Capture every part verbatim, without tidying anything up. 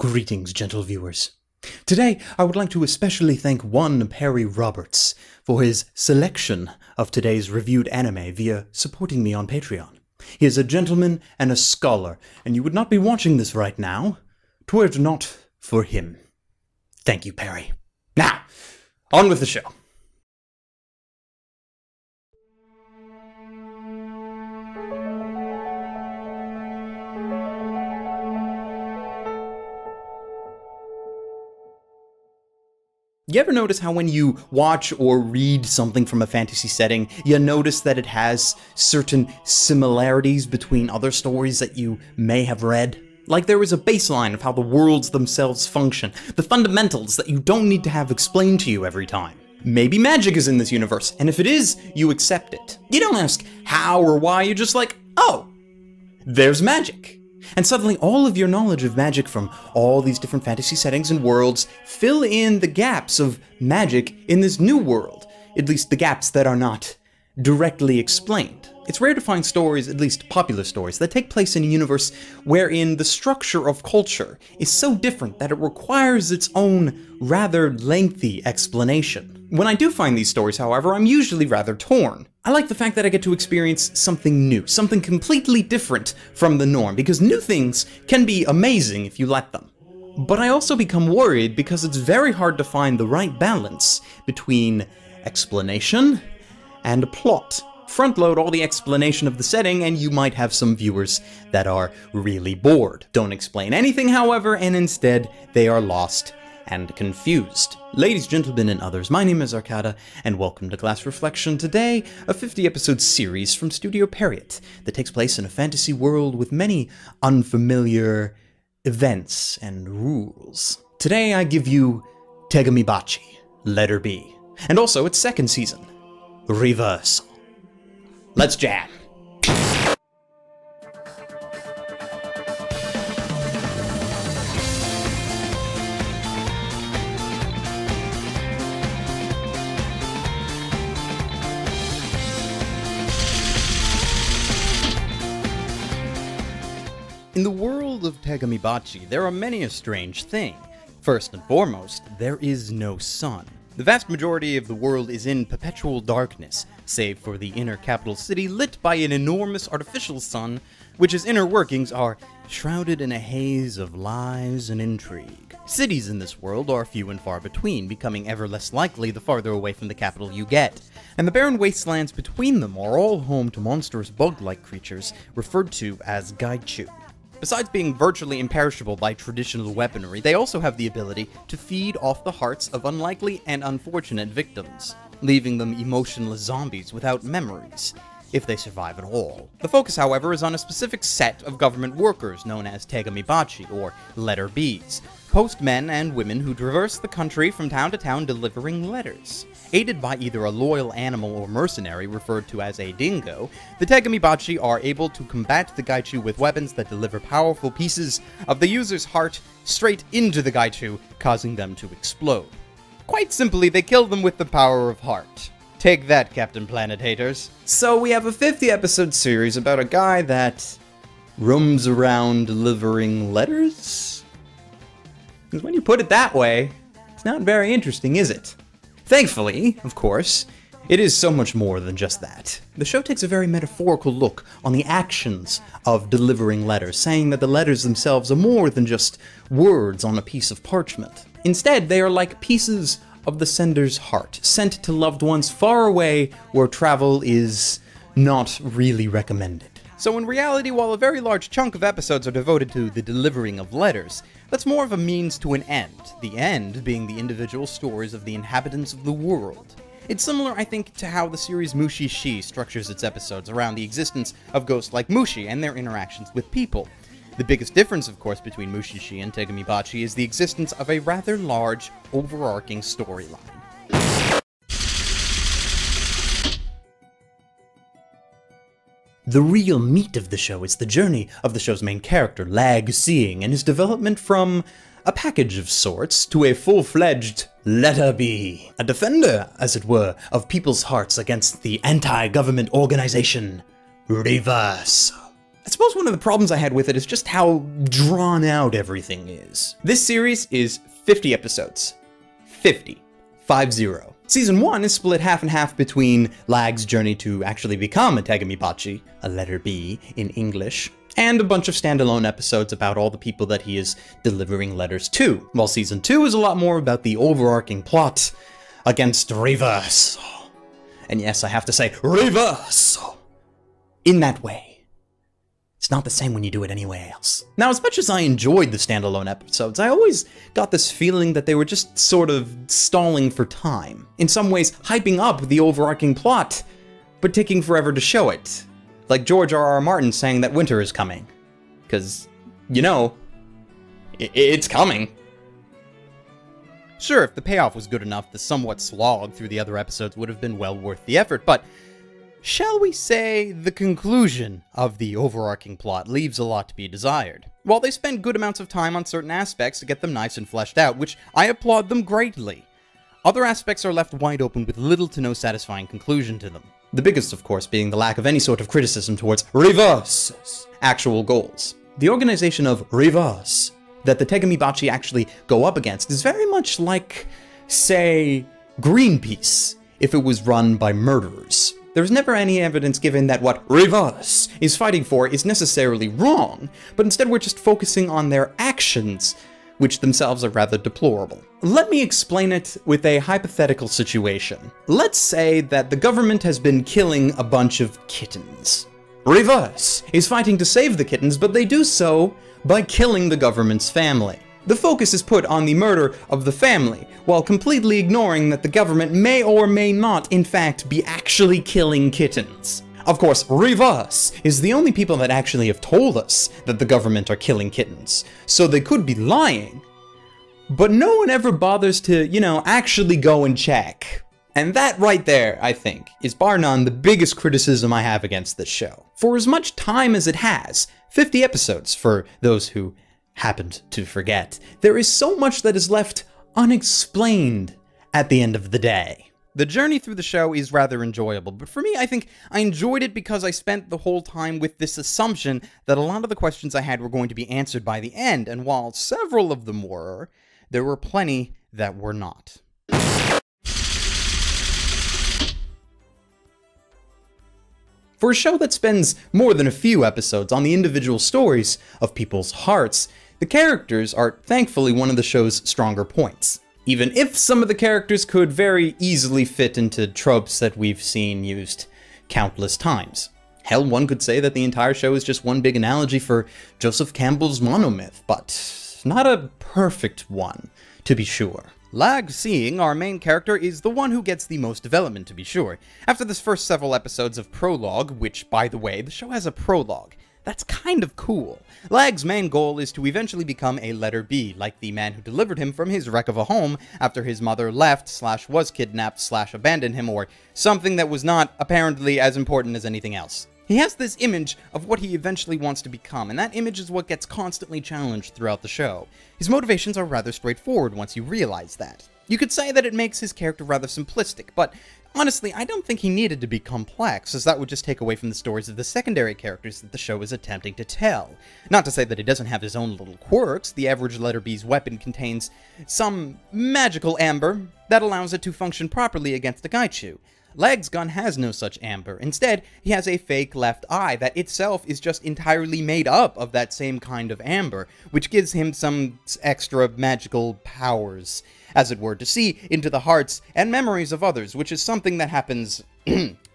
Greetings, gentle viewers. Today, I would like to especially thank one Perry Roberts for his selection of today's reviewed anime via supporting me on Patreon. He is a gentleman and a scholar, and you would not be watching this right now, were it not for him. Thank you, Perry. Now, on with the show. You ever notice how when you watch or read something from a fantasy setting, you notice that it has certain similarities between other stories that you may have read? Like there is a baseline of how the worlds themselves function, the fundamentals that you don't need to have explained to you every time. Maybe magic is in this universe, and if it is, you accept it. You don't ask how or why, you're just like, oh, there's magic. And suddenly all of your knowledge of magic from all these different fantasy settings and worlds fill in the gaps of magic in this new world, at least the gaps that are not directly explained. It's rare to find stories, at least popular stories, that take place in a universe wherein the structure of culture is so different that it requires its own rather lengthy explanation. When I do find these stories, however, I'm usually rather torn. I like the fact that I get to experience something new, something completely different from the norm, because new things can be amazing if you let them. But I also become worried because it's very hard to find the right balance between explanation and plot. Front-load all the explanation of the setting, and you might have some viewers that are really bored. Don't explain anything, however, and instead they are lost and confused. Ladies, gentlemen, and others, my name is Arkada, and welcome to Glass Reflection. Today, a fifty episode series from Studio Pierrot that takes place in a fantasy world with many unfamiliar events and rules. Today, I give you Tegami Bachi, Letter B, and also its second season, Reversal. Let's jam! In the world of Tegami Bachi, there are many a strange thing. First and foremost, there is no sun. The vast majority of the world is in perpetual darkness, save for the inner capital city lit by an enormous artificial sun, which its inner workings are shrouded in a haze of lies and intrigue. Cities in this world are few and far between, becoming ever less likely the farther away from the capital you get, and the barren wastelands between them are all home to monstrous bug-like creatures referred to as Gaichu. Besides being virtually imperishable by traditional weaponry, they also have the ability to feed off the hearts of unlikely and unfortunate victims, leaving them emotionless zombies without memories, if they survive at all. The focus, however, is on a specific set of government workers known as Tegami Bachi, or Letter Bs, postmen and women who traverse the country from town to town delivering letters. Aided by either a loyal animal or mercenary referred to as a dingo, the Tegami Bachi are able to combat the Gaichu with weapons that deliver powerful pieces of the user's heart straight into the Gaichu, causing them to explode. Quite simply, they kill them with the power of heart. Take that, Captain Planet haters. So we have a fifty episode series about a guy that roams around delivering letters? Because when you put it that way, it's not very interesting, is it? Thankfully, of course, it is so much more than just that. The show takes a very metaphorical look on the actions of delivering letters, saying that the letters themselves are more than just words on a piece of parchment. Instead, they are like pieces of the sender's heart, sent to loved ones far away where travel is not really recommended. So in reality, while a very large chunk of episodes are devoted to the delivering of letters, that's more of a means to an end, the end being the individual stories of the inhabitants of the world. It's similar, I think, to how the series Mushishi structures its episodes around the existence of ghosts like Mushi and their interactions with people. The biggest difference, of course, between Mushishi and Tegami Bachi is the existence of a rather large, overarching storyline. The real meat of the show is the journey of the show's main character, Lag Seeing, and his development from a package of sorts to a full-fledged Letter B, a defender, as it were, of people's hearts against the anti-government organization, Reverse. I suppose one of the problems I had with it is just how drawn out everything is. This series is fifty episodes. fifty. five zero. Season one is split half and half between Lag's journey to actually become a Tegami Bachi, a letter B in English, and a bunch of standalone episodes about all the people that he is delivering letters to, while season two is a lot more about the overarching plot against Reverse. And yes, I have to say Reverse in that way. It's not the same when you do it anyway else. Now, as much as I enjoyed the standalone episodes, I always got this feeling that they were just sort of stalling for time. In some ways, hyping up the overarching plot, but taking forever to show it. Like George R R Martin saying that winter is coming. Because, you know, it it's coming. Sure, if the payoff was good enough, the somewhat slog through the other episodes would have been well worth the effort, but shall we say, the conclusion of the overarching plot leaves a lot to be desired. While they spend good amounts of time on certain aspects to get them nice and fleshed out, which I applaud them greatly, other aspects are left wide open with little to no satisfying conclusion to them. The biggest, of course, being the lack of any sort of criticism towards Reverse's actual goals. The organization of Reverse that the Tegami Bachi actually go up against is very much like, say, Greenpeace, if it was run by murderers. There's never any evidence given that what Reverse is fighting for is necessarily wrong, but instead we're just focusing on their actions, which themselves are rather deplorable. Let me explain it with a hypothetical situation. Let's say that the government has been killing a bunch of kittens. Reverse is fighting to save the kittens, but they do so by killing the government's family. The focus is put on the murder of the family, while completely ignoring that the government may or may not, in fact, be actually killing kittens. Of course, Reverse is the only people that actually have told us that the government are killing kittens, so they could be lying, but no one ever bothers to, you know, actually go and check. And that right there, I think, is bar none the biggest criticism I have against this show. For as much time as it has, fifty episodes for those who happened to forget, there is so much that is left unexplained at the end of the day. The journey through the show is rather enjoyable, but for me, I think I enjoyed it because I spent the whole time with this assumption that a lot of the questions I had were going to be answered by the end, and while several of them were, there were plenty that were not. For a show that spends more than a few episodes on the individual stories of people's hearts, the characters are thankfully one of the show's stronger points. Even if some of the characters could very easily fit into tropes that we've seen used countless times. Hell, one could say that the entire show is just one big analogy for Joseph Campbell's monomyth, but not a perfect one, to be sure. Lag Seeing, our main character, is the one who gets the most development, to be sure. After this first several episodes of prologue, which, by the way, the show has a prologue. That's kind of cool. Lag's main goal is to eventually become a letter B, like the man who delivered him from his wreck of a home after his mother left, slash was kidnapped, slash abandoned him, or something that was not apparently as important as anything else. He has this image of what he eventually wants to become, and that image is what gets constantly challenged throughout the show. His motivations are rather straightforward once you realize that. You could say that it makes his character rather simplistic, but honestly, I don't think he needed to be complex, as that would just take away from the stories of the secondary characters that the show is attempting to tell. Not to say that he doesn't have his own little quirks. The average letter B's weapon contains some magical amber that allows it to function properly against the Gaichu. Lag's gun has no such amber. Instead, he has a fake left eye that itself is just entirely made up of that same kind of amber, which gives him some extra magical powers, as it were, to see into the hearts and memories of others, which is something that happens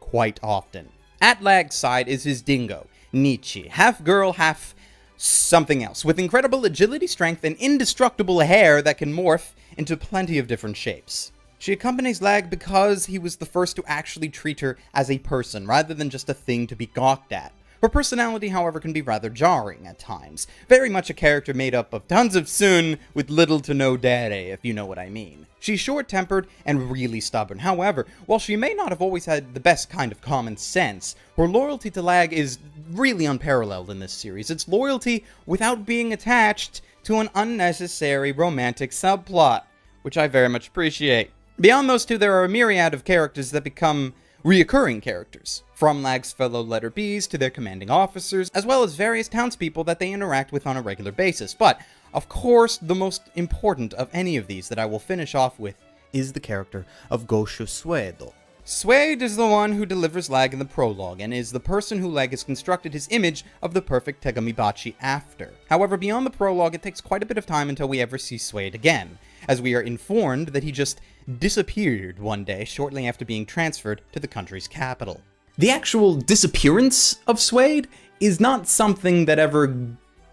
quite often. At Lag's side is his dingo, Nichi, half girl, half something else, with incredible agility, strength, and indestructible hair that can morph into plenty of different shapes. She accompanies Lag because he was the first to actually treat her as a person, rather than just a thing to be gawked at. Her personality, however, can be rather jarring at times. Very much a character made up of tons of sun with little to no daddy, if you know what I mean. She's short-tempered and really stubborn. However, while she may not have always had the best kind of common sense, her loyalty to Lag is really unparalleled in this series. It's loyalty without being attached to an unnecessary romantic subplot, which I very much appreciate. Beyond those two, there are a myriad of characters that become reoccurring characters, from Lag's fellow letter Bs to their commanding officers, as well as various townspeople that they interact with on a regular basis. But, of course, the most important of any of these that I will finish off with is the character of Gauche Suede. Suede is the one who delivers Lag in the prologue, and is the person who Lag has constructed his image of the perfect Tegami Bachi after. However, beyond the prologue, it takes quite a bit of time until we ever see Suede again, as we are informed that he just disappeared one day shortly after being transferred to the country's capital. The actual disappearance of Suede is not something that ever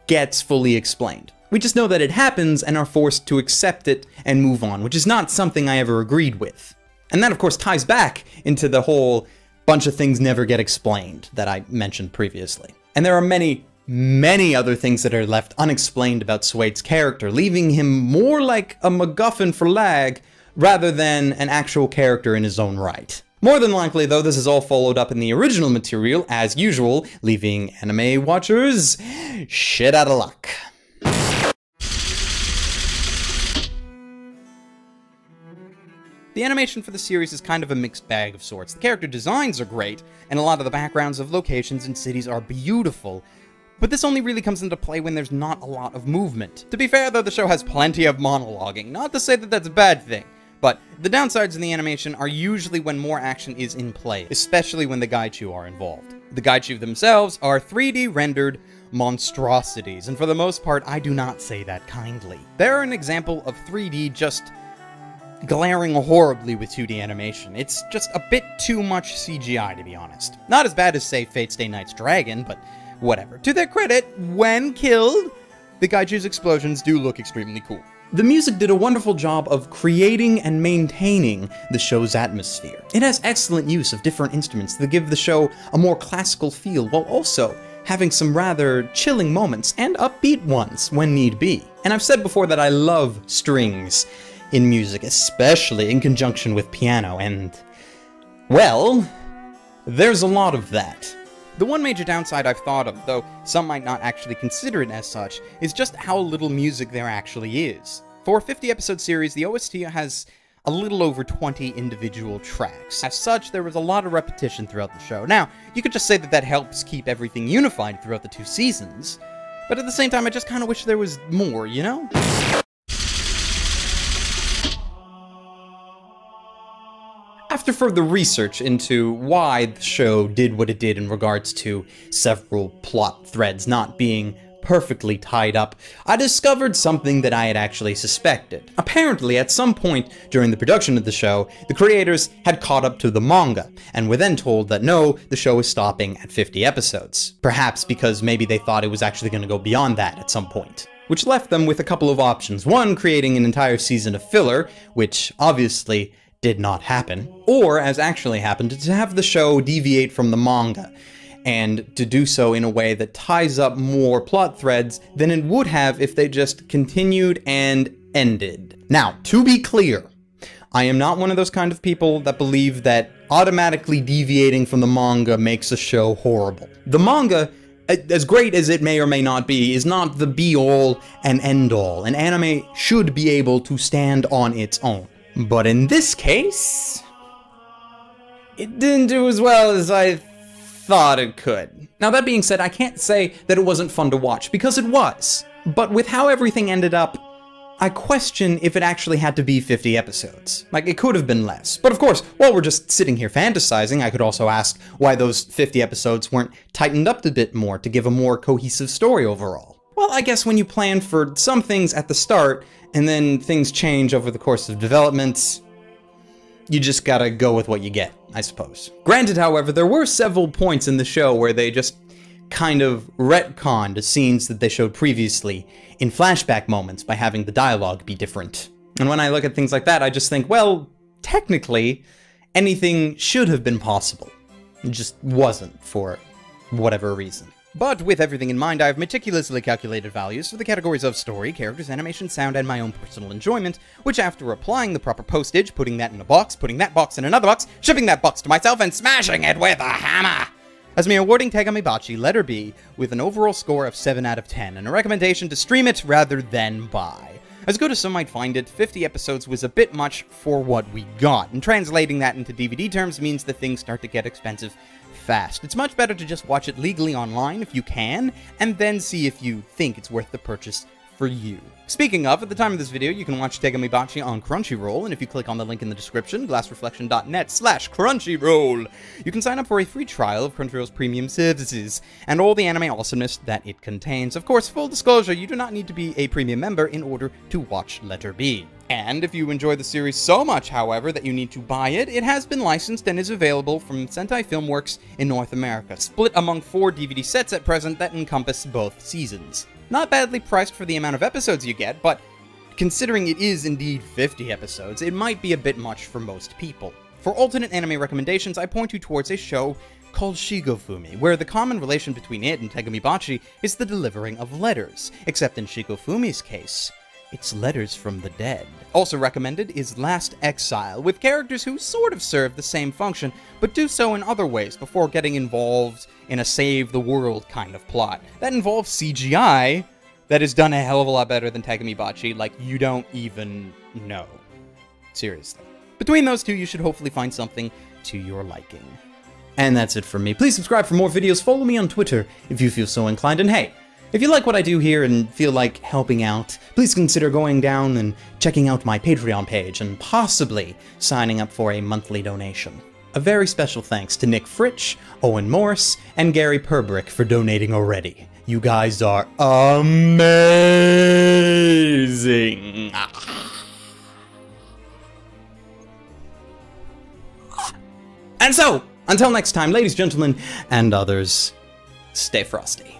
gets fully explained. We just know that it happens and are forced to accept it and move on, which is not something I ever agreed with. And that, of course, ties back into the whole bunch of things never get explained that I mentioned previously. And there are many, many other things that are left unexplained about Suede's character, leaving him more like a MacGuffin for Lag rather than an actual character in his own right. More than likely, though, this is all followed up in the original material, as usual, leaving anime watchers shit out of luck. The animation for the series is kind of a mixed bag of sorts. The character designs are great, and a lot of the backgrounds of locations and cities are beautiful, but this only really comes into play when there's not a lot of movement. To be fair, though, the show has plenty of monologuing, not to say that that's a bad thing, but the downsides in the animation are usually when more action is in play, especially when the Gaichu are involved. The Gaichu themselves are three D rendered monstrosities, and for the most part, I do not say that kindly. They're an example of three D just glaring horribly with two D animation. It's just a bit too much C G I, to be honest. Not as bad as, say, Fate Stay Night's dragon, but whatever. To their credit, when killed, the Gaichu's explosions do look extremely cool. The music did a wonderful job of creating and maintaining the show's atmosphere. It has excellent use of different instruments that give the show a more classical feel, while also having some rather chilling moments and upbeat ones when need be. And I've said before that I love strings in music, especially in conjunction with piano, and, well, there's a lot of that. The one major downside I've thought of, though some might not actually consider it as such, is just how little music there actually is. For a fifty episode series, the O S T has a little over twenty individual tracks. As such, there was a lot of repetition throughout the show. Now, you could just say that that helps keep everything unified throughout the two seasons, but at the same time, I just kind of wish there was more, you know? After further research into why the show did what it did in regards to several plot threads not being perfectly tied up, I discovered something that I had actually suspected. Apparently, at some point during the production of the show, the creators had caught up to the manga, and were then told that no, the show was stopping at fifty episodes. Perhaps because maybe they thought it was actually going to go beyond that at some point, which left them with a couple of options. One, creating an entire season of filler, which obviously did not happen, or, as actually happened, to have the show deviate from the manga, and to do so in a way that ties up more plot threads than it would have if they just continued and ended. Now, to be clear, I am not one of those kind of people that believe that automatically deviating from the manga makes a show horrible. The manga, as great as it may or may not be, is not the be-all and end-all. An anime should be able to stand on its own. But in this case, it didn't do as well as I thought it could. Now, that being said, I can't say that it wasn't fun to watch, because it was. But with how everything ended up, I question if it actually had to be fifty episodes. Like, it could have been less. But of course, while we're just sitting here fantasizing, I could also ask why those fifty episodes weren't tightened up a bit more to give a more cohesive story overall. Well, I guess when you plan for some things at the start, and then things change over the course of development, you just gotta go with what you get, I suppose. Granted, however, there were several points in the show where they just kind of retconned scenes that they showed previously in flashback moments by having the dialogue be different. And when I look at things like that, I just think, well, technically, anything should have been possible. It just wasn't, for whatever reason. But with everything in mind, I have meticulously calculated values for the categories of story, characters, animation, sound, and my own personal enjoyment, which after applying the proper postage, putting that in a box, putting that box in another box, shipping that box to myself, and smashing it with a hammer, has me awarding Tegami Bachi letter B with an overall score of seven out of ten, and a recommendation to stream it rather than buy. As good as some might find it, fifty episodes was a bit much for what we got, and translating that into D V D terms means that things start to get expensive fast. It's much better to just watch it legally online if you can, and then see if you think it's worth the purchase for you. Speaking of, at the time of this video, you can watch Tegami Bachi on Crunchyroll, and if you click on the link in the description, glassreflection.net slash Crunchyroll, you can sign up for a free trial of Crunchyroll's premium services, and all the anime awesomeness that it contains. Of course, full disclosure, you do not need to be a premium member in order to watch Letter B. And if you enjoy the series so much, however, that you need to buy it, it has been licensed and is available from Sentai Filmworks in North America, split among four D V D sets at present that encompass both seasons. Not badly priced for the amount of episodes you get, but considering it is indeed fifty episodes, it might be a bit much for most people. For alternate anime recommendations, I point you towards a show called Shigofumi, where the common relation between it and Tegami Bachi is the delivering of letters, except in Shigofumi's case, it's letters from the dead. Also recommended is Last Exile, with characters who sort of serve the same function, but do so in other ways before getting involved in a save the world kind of plot. That involves C G I that is done a hell of a lot better than Tegami Bachi, like you don't even know. Seriously. Between those two, you should hopefully find something to your liking. And that's it from me. Please subscribe for more videos, follow me on Twitter if you feel so inclined, and hey, if you like what I do here and feel like helping out, please consider going down and checking out my Patreon page and possibly signing up for a monthly donation. A very special thanks to Nick Fritsch, Owen Morse, and Gary Purbrick for donating already. You guys are amazing! And so, until next time, ladies, gentlemen, and others, stay frosty.